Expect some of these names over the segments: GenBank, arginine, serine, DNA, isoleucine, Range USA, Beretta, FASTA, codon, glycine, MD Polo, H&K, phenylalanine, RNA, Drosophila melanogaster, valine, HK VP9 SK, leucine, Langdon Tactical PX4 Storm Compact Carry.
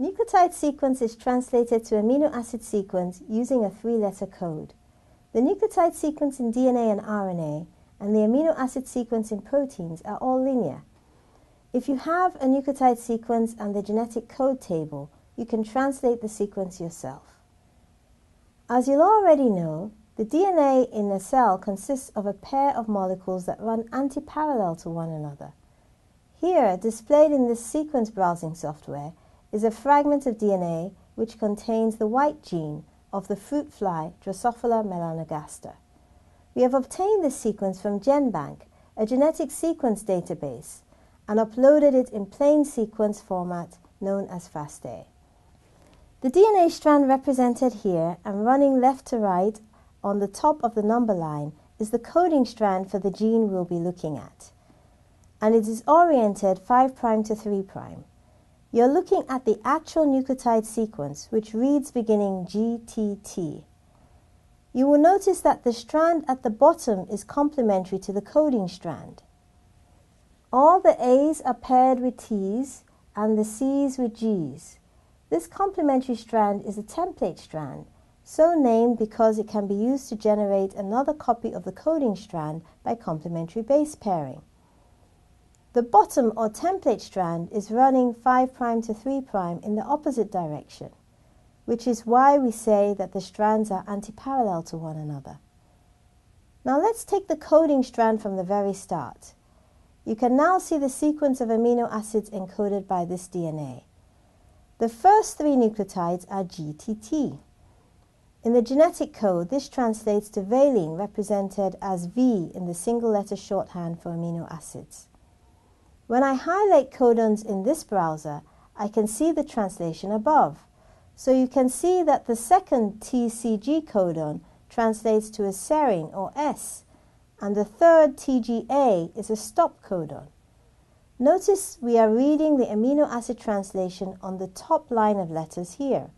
Nucleotide sequence is translated to amino acid sequence using a 3-letter code. The nucleotide sequence in DNA and RNA and the amino acid sequence in proteins are all linear. If you have a nucleotide sequence and the genetic code table, you can translate the sequence yourself. As you'll already know, the DNA in a cell consists of a pair of molecules that run anti-parallel to one another. Here, displayed in this sequence browsing software, is a fragment of DNA which contains the white gene of the fruit fly Drosophila melanogaster. We have obtained this sequence from GenBank, a genetic sequence database, and uploaded it in plain sequence format known as FASTA. The DNA strand represented here and running left to right on the top of the number line is the coding strand for the gene we'll be looking at, and it is oriented 5' to 3'. You're looking at the actual nucleotide sequence, which reads beginning GTT. You will notice that the strand at the bottom is complementary to the coding strand. All the A's are paired with T's and the C's with G's. This complementary strand is a template strand, so named because it can be used to generate another copy of the coding strand by complementary base pairing. The bottom or template strand is running 5' to 3' in the opposite direction, which is why we say that the strands are antiparallel to one another. Now let's take the coding strand from the very start. You can now see the sequence of amino acids encoded by this DNA. The first three nucleotides are GTT. In the genetic code, this translates to valine, represented as V in the single letter shorthand for amino acids. When I highlight codons in this browser, I can see the translation above. So you can see that the second TCG codon translates to a serine or S, and the third TGA is a stop codon. Notice we are reading the amino acid translation on the top line of letters here.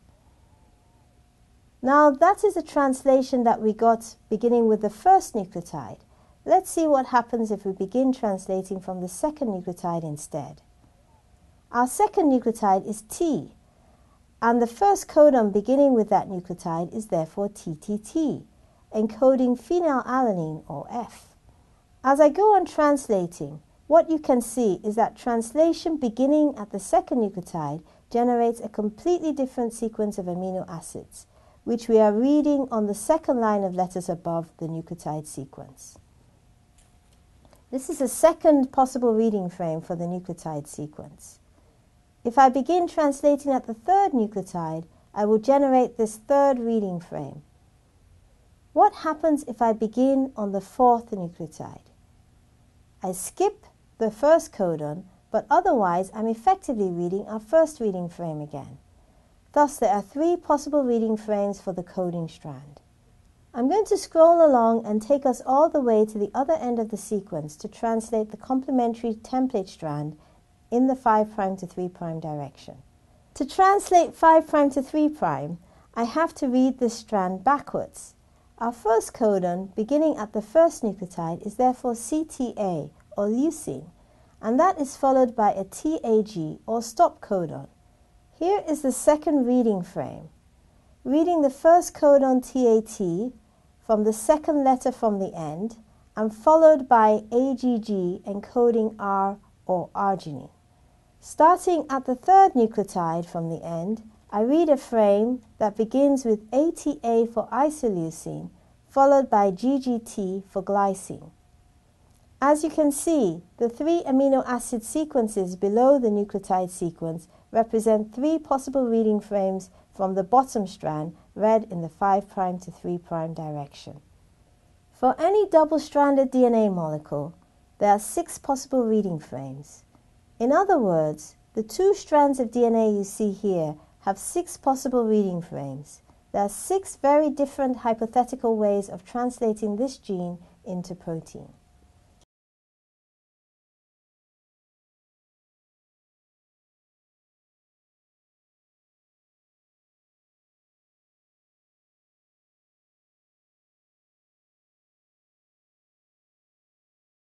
Now that is a translation that we got beginning with the first nucleotide. Let's see what happens if we begin translating from the second nucleotide instead. Our second nucleotide is T, and the first codon beginning with that nucleotide is therefore TTT, encoding phenylalanine or F. As I go on translating, what you can see is that translation beginning at the second nucleotide generates a completely different sequence of amino acids, which we are reading on the second line of letters above the nucleotide sequence. This is a second possible reading frame for the nucleotide sequence. If I begin translating at the third nucleotide, I will generate this third reading frame. What happens if I begin on the fourth nucleotide? I skip the first codon, but otherwise I'm effectively reading our first reading frame again. Thus, there are three possible reading frames for the coding strand. I'm going to scroll along and take us all the way to the other end of the sequence to translate the complementary template strand in the 5' to 3' direction. To translate 5' to 3', I have to read this strand backwards. Our first codon, beginning at the first nucleotide, is therefore CTA, or leucine, and that is followed by a TAG, or stop codon. Here is the second reading frame. Reading the first codon TAT, from the second letter from the end, and followed by AGG encoding R or arginine. Starting at the third nucleotide from the end, I read a frame that begins with ATA for isoleucine, followed by GGT for glycine. As you can see, the three amino acid sequences below the nucleotide sequence represent three possible reading frames from the bottom strand, read in the 5' to 3' direction. For any double-stranded DNA molecule, there are 6 possible reading frames. In other words, the 2 strands of DNA you see here have 6 possible reading frames. There are 6 very different hypothetical ways of translating this gene into protein.